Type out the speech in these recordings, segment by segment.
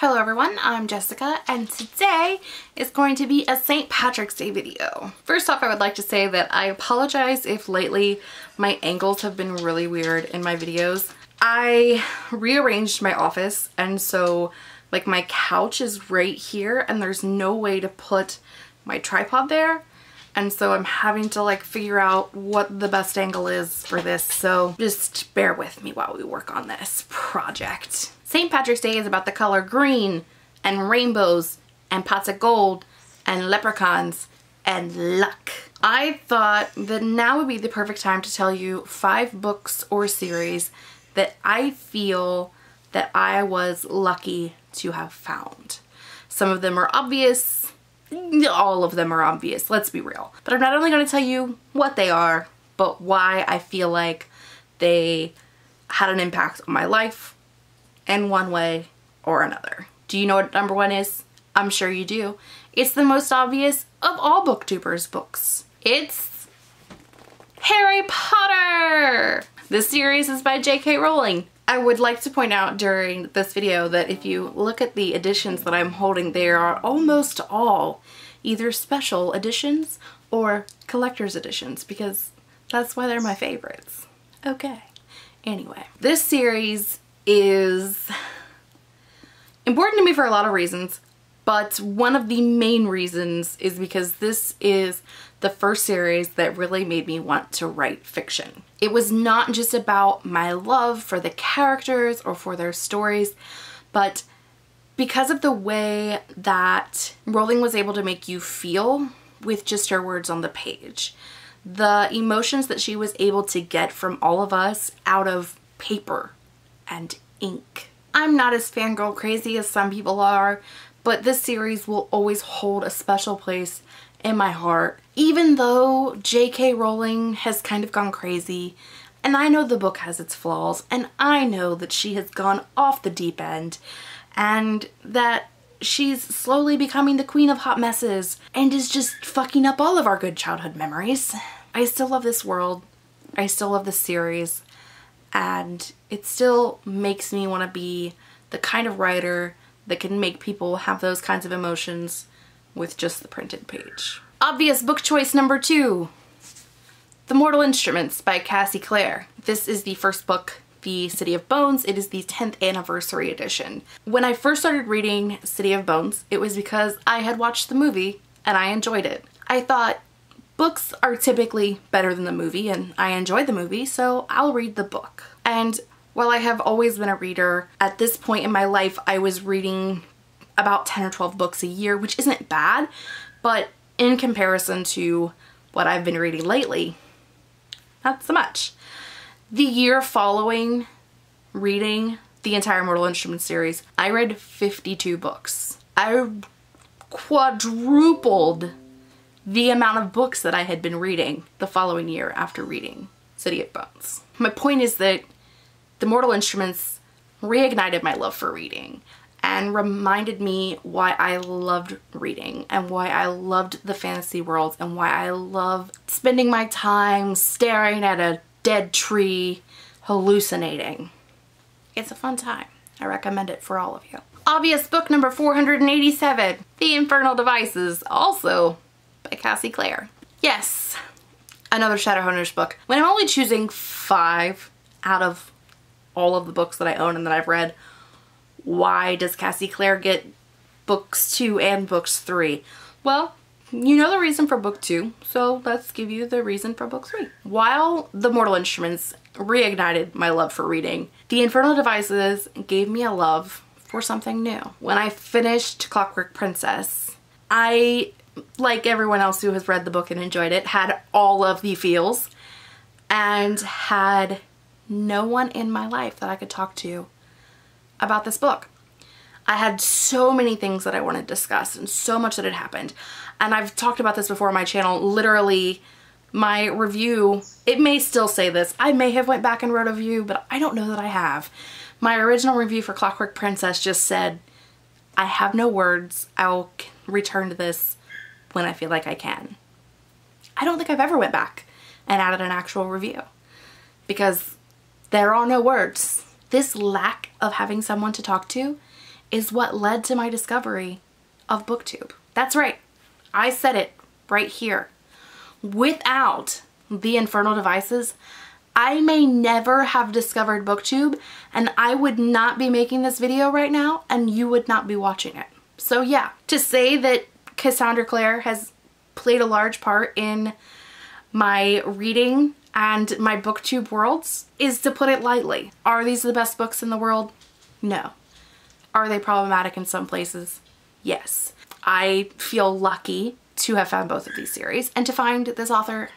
Hello everyone, I'm Jessica, and today is going to be a St. Patrick's Day video. First off, I would like to say that I apologize if lately my angles have been really weird in my videos. I rearranged my office, and so like my couch is right here and there's no way to put my tripod there. And so I'm having to like figure out what the best angle is for this. So just bear with me while we work on this project. St. Patrick's Day is about the color green and rainbows and pots of gold and leprechauns and luck. I thought that now would be the perfect time to tell you 5 books or series that I feel that I was lucky to have found. Some of them are obvious, all of them are obvious, let's be real. But I'm not only going to tell you what they are, but why I feel like they had an impact on my life in one way or another. Do you know what number 1 is? I'm sure you do. It's the most obvious of all BookTubers books. It's Harry Potter! This series is by J.K. Rowling. I would like to point out during this video that if you look at the editions that I'm holding, they are almost all either special editions or collector's editions because that's why they're my favorites. Okay, anyway. This series is important to me for a lot of reasons, but one of the main reasons is because this is the first series that really made me want to write fiction. It was not just about my love for the characters or for their stories, but because of the way that Rowling was able to make you feel with just her words on the page. The emotions that she was able to get from all of us out of paper and ink. I'm not as fangirl crazy as some people are, but this series will always hold a special place in my heart. Even though J.K. Rowling has kind of gone crazy, and I know the book has its flaws, and I know that she has gone off the deep end, and that she's slowly becoming the queen of hot messes, and is just fucking up all of our good childhood memories. I still love this world. I still love this series. And it still makes me want to be the kind of writer that can make people have those kinds of emotions with just the printed page. Obvious book choice number 2, The Mortal Instruments by Cassandra Clare. This is the first book, The City of Bones. It is the 10th anniversary edition. When I first started reading City of Bones, it was because I had watched the movie and I enjoyed it. I thought, books are typically better than the movie, and I enjoyed the movie, so I'll read the book. And while I have always been a reader, at this point in my life I was reading about 10 or 12 books a year, which isn't bad, but in comparison to what I've been reading lately, not so much. The year following reading the entire Mortal Instruments series, I read 52 books. I quadrupled the amount of books that I had been reading the following year after reading City of Bones. My point is that The Mortal Instruments reignited my love for reading and reminded me why I loved reading and why I loved the fantasy worlds and why I love spending my time staring at a dead tree, hallucinating. It's a fun time. I recommend it for all of you. Obvious book number 487, The Infernal Devices, also by Cassandra Clare. Yes, another Shadowhunters book. When I'm only choosing 5 out of all of the books that I own and that I've read, why does Cassandra Clare get books 2 and books 3? Well, you know the reason for book 2, so let's give you the reason for book 3. While The Mortal Instruments reignited my love for reading, The Infernal Devices gave me a love for something new. When I finished Clockwork Princess, I, like everyone else who has read the book and enjoyed it, had all of the feels and had no one in my life that I could talk to about this book. I had so many things that I wanted to discuss and so much that had happened. And I've talked about this before on my channel. Literally, my review, it may still say this, I may have went back and wrote a review, but I don't know that I have. My original review for Clockwork Princess just said, I have no words, I'll return to this when I feel like I can. I don't think I've ever went back and added an actual review because there are no words. This lack of having someone to talk to is what led to my discovery of BookTube. That's right. I said it right here. Without The Infernal Devices, I may never have discovered BookTube, and I would not be making this video right now, and you would not be watching it. So yeah, to say that Cassandra Clare has played a large part in my reading and my BookTube worlds is to put it lightly. Are these the best books in the world? No. Are they problematic in some places? Yes. I feel lucky to have found both of these series and to find this author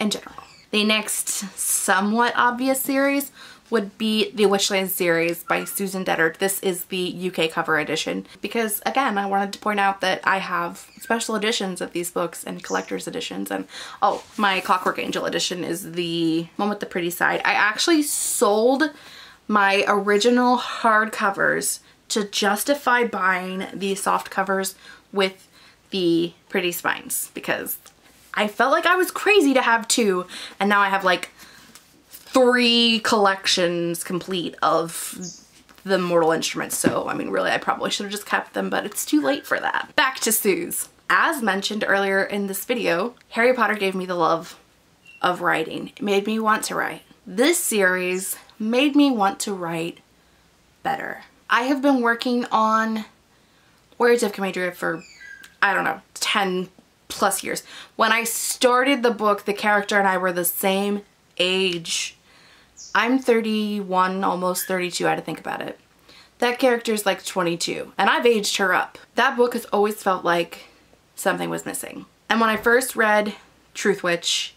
in general. The next somewhat obvious series would be the Witchlands series by Susan Dennard. This is the UK cover edition because, again, I wanted to point out that I have special editions of these books and collector's editions, and oh, my Clockwork Angel edition is the one with the pretty side. I actually sold my original hardcovers to justify buying the soft covers with the pretty spines because I felt like I was crazy to have two, and now I have like three collections complete of The Mortal Instruments, so I mean really I probably should have just kept them, but it's too late for that. Back to Suze. As mentioned earlier in this video, Harry Potter gave me the love of writing. It made me want to write. This series made me want to write better. I have been working on Wizards of Camadria for, I don't know, 10+ years. When I started the book, the character and I were the same age. I'm 31, almost 32, I had to think about it. That character's like 22, and I've aged her up. That book has always felt like something was missing. And when I first read Truthwitch,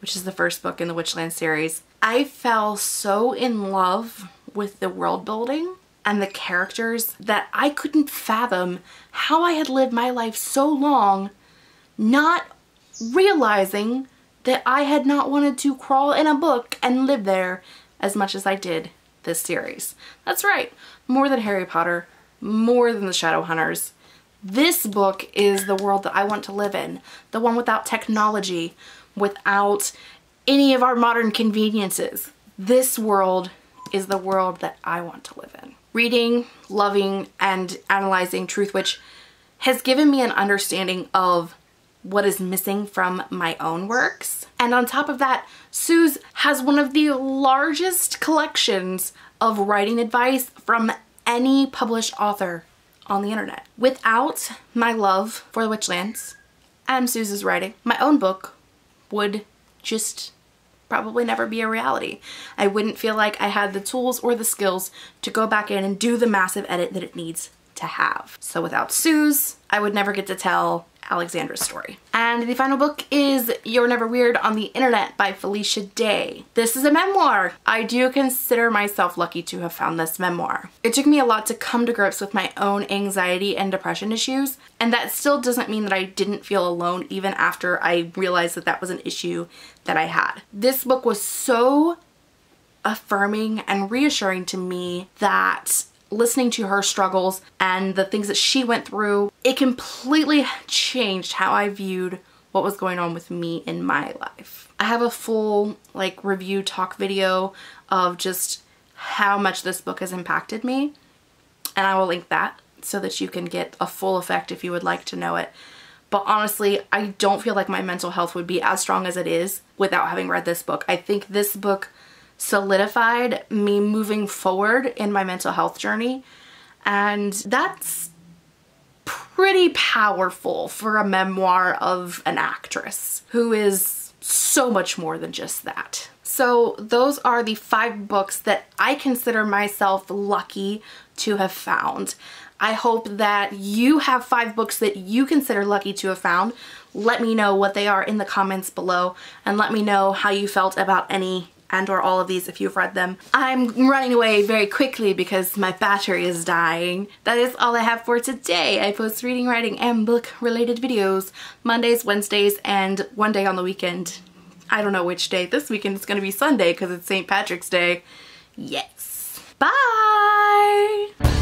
which is the first book in the Witchlands series, I fell so in love with the world building and the characters that I couldn't fathom how I had lived my life so long not realizing that I had not wanted to crawl in a book and live there as much as I did this series. That's right, more than Harry Potter, more than the Shadowhunters. This book is the world that I want to live in, the one without technology, without any of our modern conveniences. This world is the world that I want to live in. Reading, loving, and analyzing Truthwitch has given me an understanding of what is missing from my own works. And on top of that, Suze has one of the largest collections of writing advice from any published author on the internet. Without my love for the Witchlands and Suze's writing, my own book would just probably never be a reality. I wouldn't feel like I had the tools or the skills to go back in and do the massive edit that it needs to have. So without Suze, I would never get to tell Alexandra's story. And the final book is You're Never Weird on the Internet by Felicia Day. This is a memoir. I do consider myself lucky to have found this memoir. It took me a lot to come to grips with my own anxiety and depression issues, and that still doesn't mean that I didn't feel alone even after I realized that that was an issue that I had. This book was so affirming and reassuring to me that listening to her struggles and the things that she went through, it completely changed how I viewed what was going on with me in my life. I have a full like review talk video of just how much this book has impacted me, and I will link that so that you can get a full effect if you would like to know it. But honestly, I don't feel like my mental health would be as strong as it is without having read this book. I think this book solidified me moving forward in my mental health journey, and that's pretty powerful for a memoir of an actress who is so much more than just that. So those are the 5 books that I consider myself lucky to have found. I hope that you have 5 books that you consider lucky to have found. Let me know what they are in the comments below, and let me know how you felt about any and or all of these if you've read them. I'm running away very quickly because my battery is dying. That is all I have for today. I post reading, writing, and book related videos Mondays, Wednesdays, and one day on the weekend. I don't know which day. This weekend is gonna be Sunday because it's St. Patrick's Day. Yes. Bye!